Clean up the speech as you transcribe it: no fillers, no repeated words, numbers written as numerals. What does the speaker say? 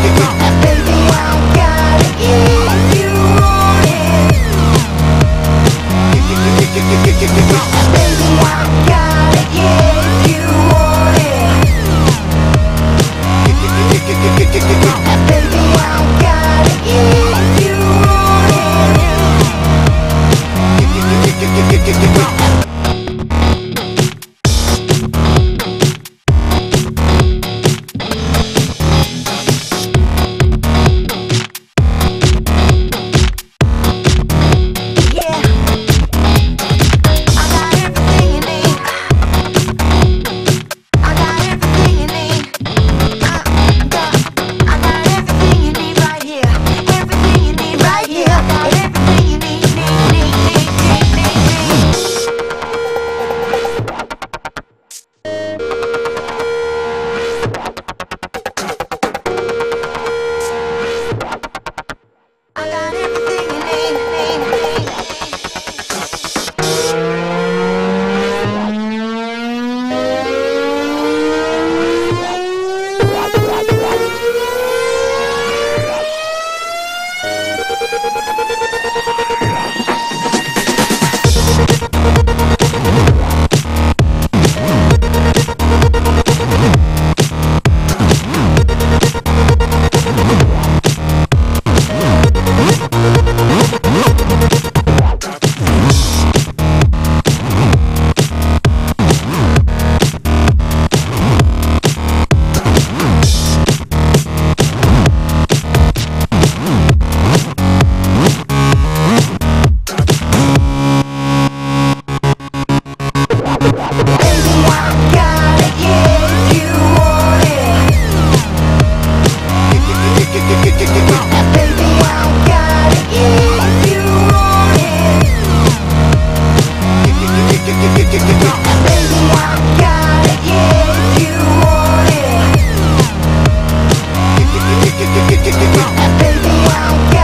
Baby, I got